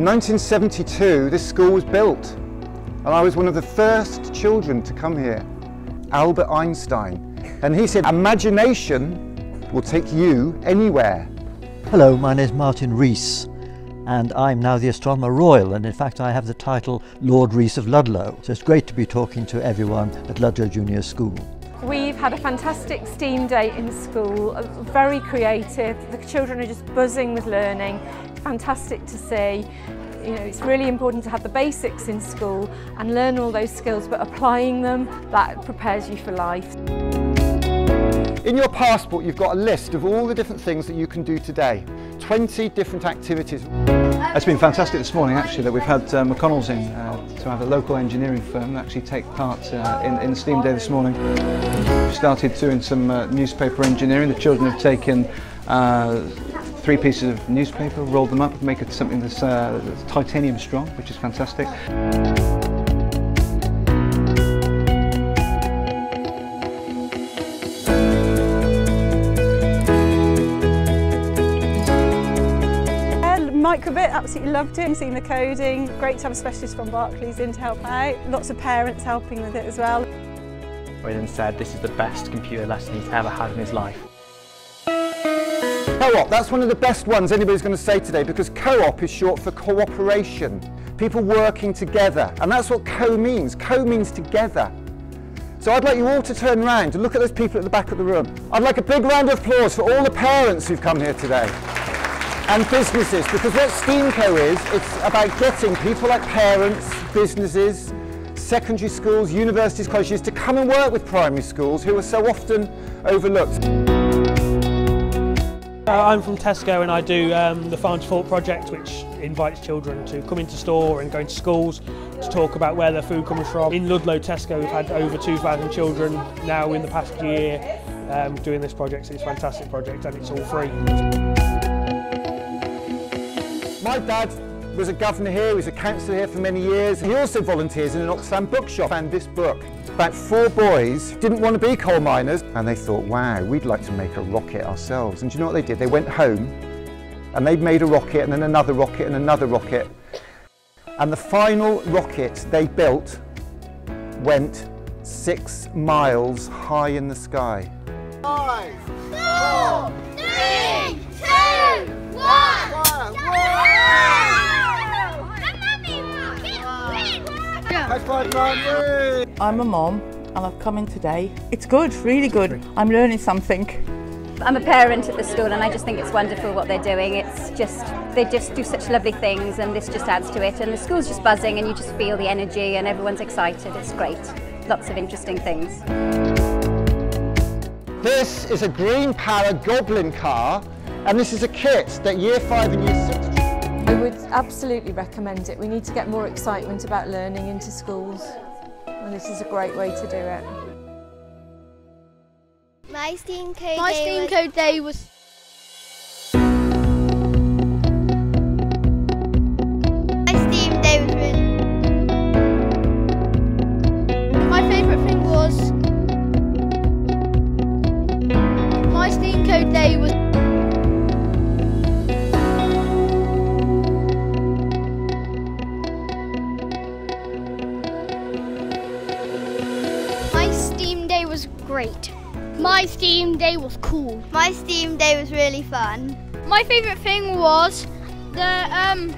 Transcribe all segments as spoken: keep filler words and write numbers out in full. In nineteen seventy-two, this school was built, and I was one of the first children to come here, Albert Einstein. And he said, imagination will take you anywhere. Hello, my name is Martin Rees, and I'm now the Astronomer Royal, and in fact I have the title Lord Rees of Ludlow. So it's great to be talking to everyone at Ludlow Junior School. We've had a fantastic STEAM day in school, very creative. The children are just buzzing with learning. Fantastic to see. You know, it's really important to have the basics in school and learn all those skills, but applying them, that prepares you for life. In your passport, you've got a list of all the different things that you can do today. twenty different activities. It's been fantastic this morning, actually, that we've had uh, McConnell's in uh, to have a local engineering firm actually take part uh, in, in the STEAM Day this morning. We started doing some uh, newspaper engineering. The children have taken uh, three pieces of newspaper, rolled them up, make it something that's, uh, that's titanium strong, which is fantastic. Microbit, absolutely loved it, seeing the coding. Great to have a specialist from Barclays in to help out. Lots of parents helping with it as well. William said this is the best computer lesson he's ever had in his life. Co-op, that's one of the best ones anybody's going to say today, because co-op is short for cooperation. People working together, and that's what co means. Co means together. So I'd like you all to turn round and look at those people at the back of the room. I'd like a big round of applause for all the parents who've come here today. And businesses, because what STEAM Co is, it's about getting people like parents, businesses, secondary schools, universities, colleges to come and work with primary schools who are so often overlooked. I'm from Tesco and I do um, the Farm to Fork project, which invites children to come into store and go into schools to talk about where their food comes from. In Ludlow Tesco we've had over two thousand children now in the past year um, doing this project, so it's a fantastic project and it's all free. My dad was a governor here, he was a councillor here for many years. He also volunteers in an Oxfam bookshop, and this book. About four boys didn't want to be coal miners, and they thought, wow, we'd like to make a rocket ourselves. And do you know what they did? They went home, and they made a rocket, and then another rocket, and another rocket. And the final rocket they built went six miles high in the sky. Five, four, three, two, one! I'm a mom and I've come in today. It's good, really good. I'm learning something. I'm a parent at the school and I just think it's wonderful what they're doing. It's just, they just do such lovely things and this just adds to it. And the school's just buzzing and you just feel the energy and everyone's excited. It's great. Lots of interesting things. This is a Green Power Goblin car, and this is a kit that year five and year six. I would absolutely recommend it. We need to get more excitement about learning into schools, and this is a great way to do it. My STEAM Co My day, STEAM was... Co day was... My STEAM Day was really... My favourite thing was... My STEAM Co Day was... Great. My STEAM Day was cool. My STEAM Day was really fun. My favourite thing was the um,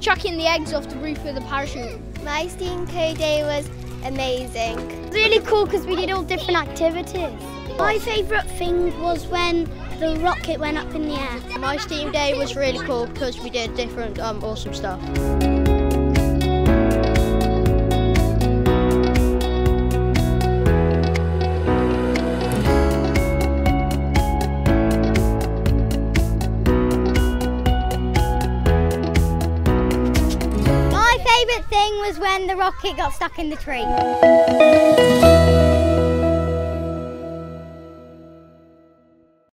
chucking the eggs off the roof with a parachute. My STEAM Co Day was amazing. Really cool because we did all different activities. My favourite thing was when the rocket went up in the air. My STEAM Day was really cool because we did different um, awesome stuff. My favourite thing was when the rocket got stuck in the tree.